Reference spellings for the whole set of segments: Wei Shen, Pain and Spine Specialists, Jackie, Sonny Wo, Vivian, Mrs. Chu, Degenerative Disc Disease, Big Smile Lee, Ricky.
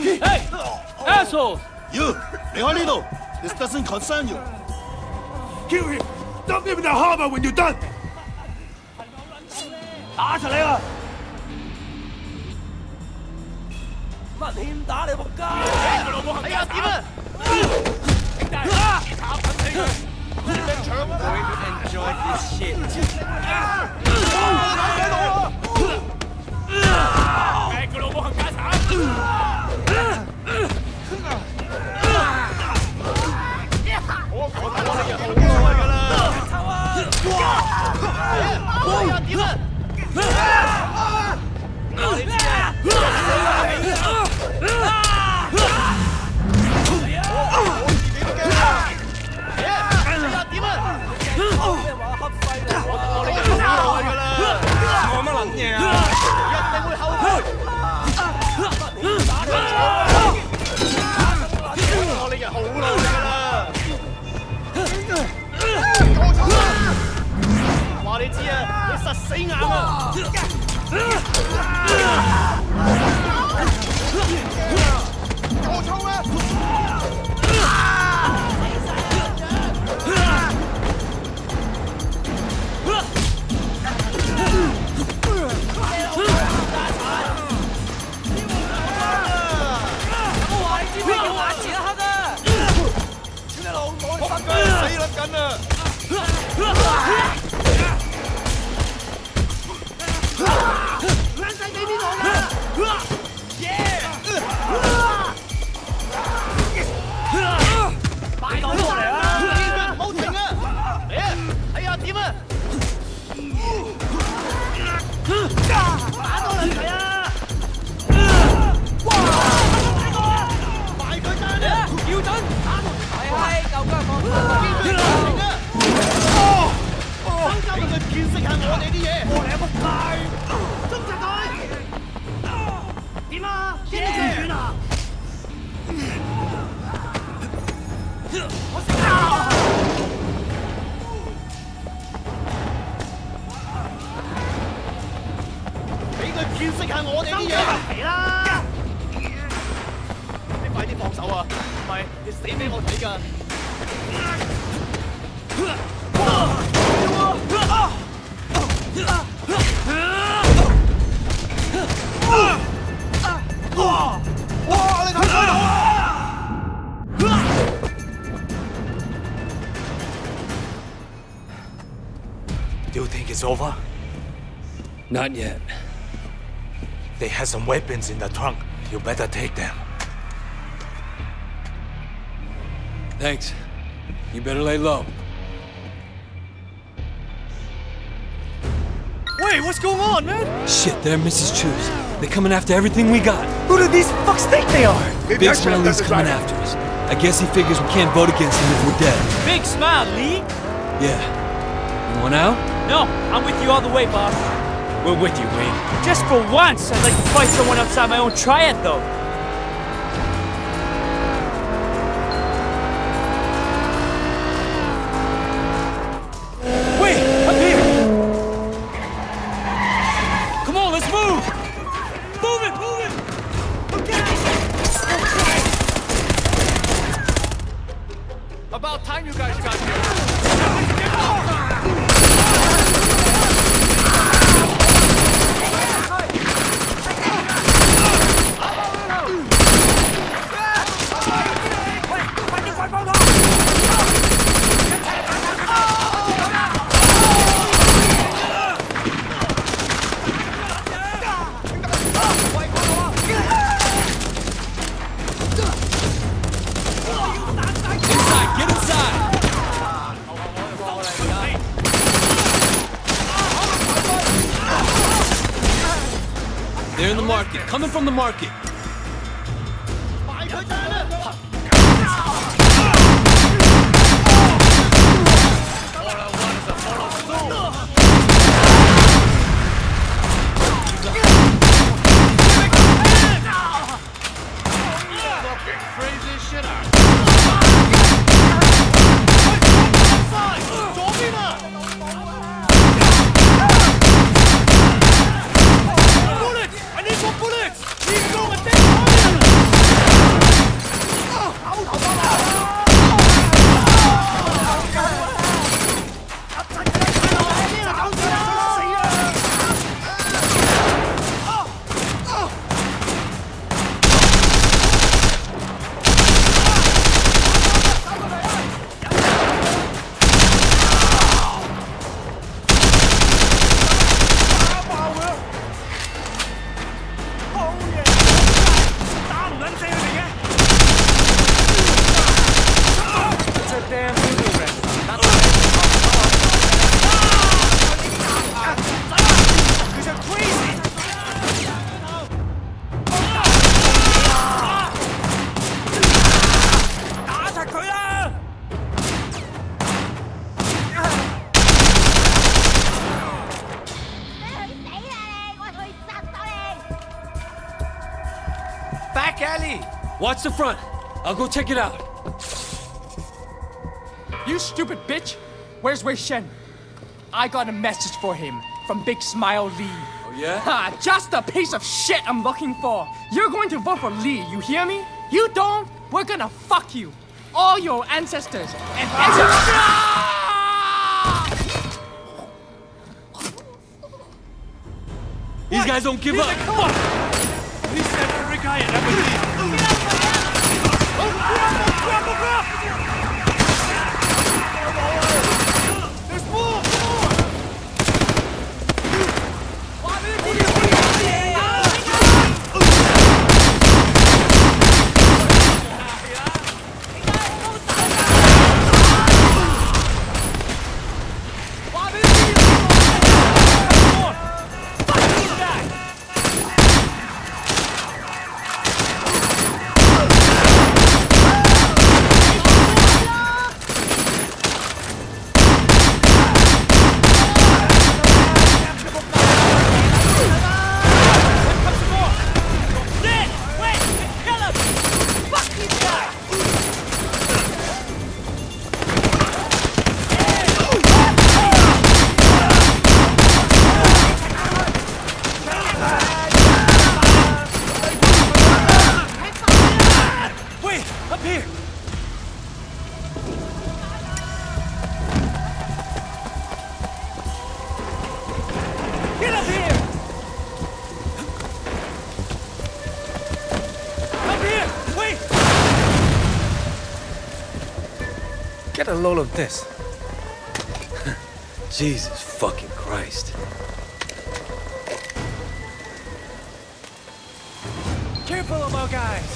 Hey! Asshole! You! Leonardo! This doesn't concern you. Kill him! Don't give him the hammer when you're done! Boy would enjoy this shit. Over? Not yet. They have some weapons in the trunk. You better take them. Thanks. You better lay low. Wait, what's going on, man? Shit, they're Mrs. Chu's. They're coming after everything we got. Who do these fucks think they are? Maybe Big Smile Lee's coming after us. I guess he figures we can't vote against him if we're dead. Big Smile Lee? Yeah. You want out? No, I'm with you all the way, boss. We're with you, Wayne. Just for once, I'd like to fight someone outside my own triad, though. Wait, I'm here! Come on, let's move! Move it, move it! Look out! About time you guys got here. Coming from the market. Keep going, take fire! back alley. Watch the front. I'll go check it out. You stupid bitch. Where's Wei Shen? I got a message for him from Big Smile Lee. Oh, yeah? Ha! Just the piece of shit I'm looking for. You're going to vote for Lee, you hear me? You don't, we're gonna fuck you. All your ancestors and ancestors. These guys don't give up. Fuck! These guys are Ricky and everything. Get a load of this. Jesus fucking Christ. Careful, little guys.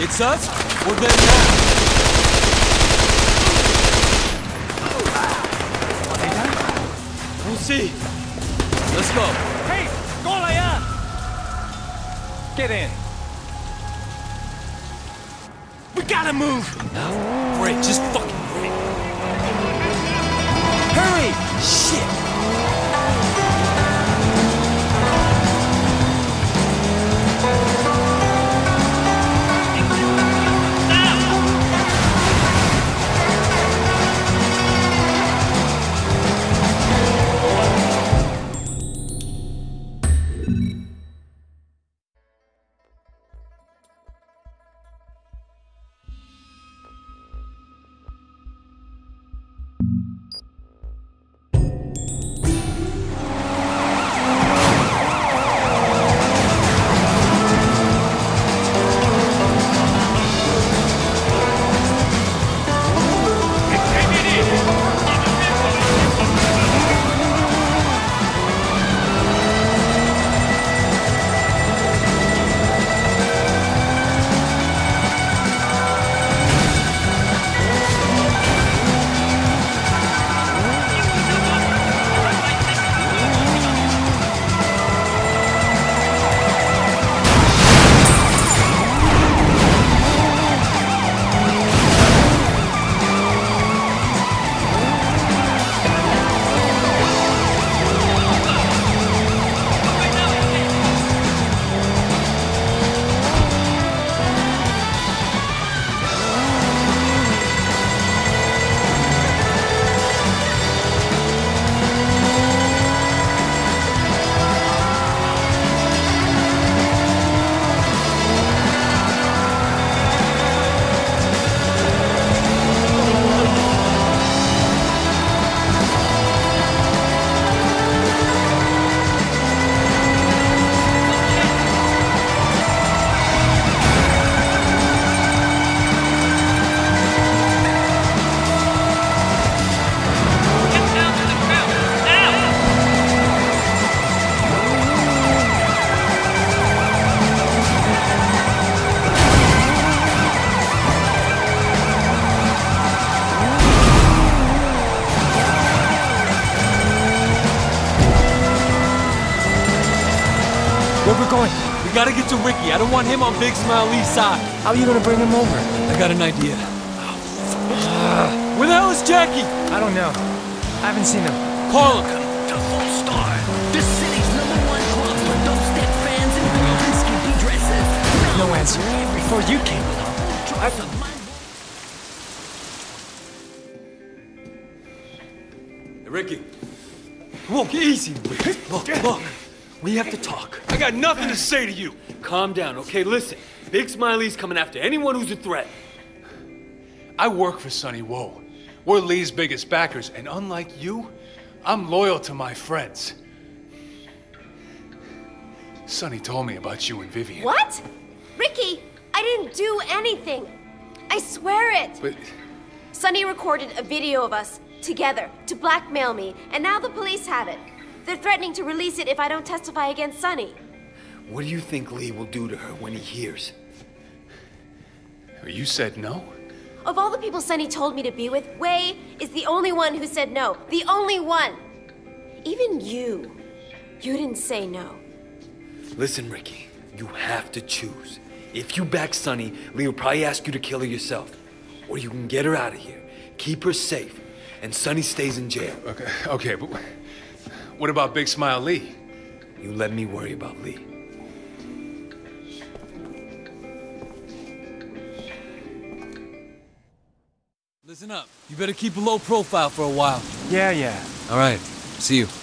It's us, or them now. Are they done? We'll see. Let's go. Hey, Golaya! Get in. We gotta move! No. Break, just fucking break. Hurry! Shit! we're going. We gotta get to Ricky. I don't want him on Big Smile Lee's side. How are you gonna bring him over? I got an idea. Where the hell is Jackie? I don't know. I haven't seen him. Call him. This city's #1 club for dubstep fans in skinny dresses. No answer. Before you came along, Hey, Ricky. Look, easy, Ricky. Look. We have to talk. I got nothing to say to you. Calm down, okay? Listen, Big Smiley's coming after anyone who's a threat. I work for Sonny Wo. We're Lee's biggest backers, and unlike you, I'm loyal to my friends. Sonny told me about you and Vivian. What? Ricky, I didn't do anything. I swear it. But Sonny recorded a video of us together to blackmail me, and now the police have it. They're threatening to release it if I don't testify against Sonny. What do you think Lee will do to her when he hears? You said no? Of all the people Sonny told me to be with, Wei is the only one who said no. The only one! Even you. You didn't say no. Listen, Ricky. You have to choose. If you back Sonny, Lee will probably ask you to kill her yourself. Or you can get her out of here, keep her safe, and Sonny stays in jail. Okay, but what about Big Smile Lee? You let me worry about Lee. Listen up. You better keep a low profile for a while. Yeah. All right. See you.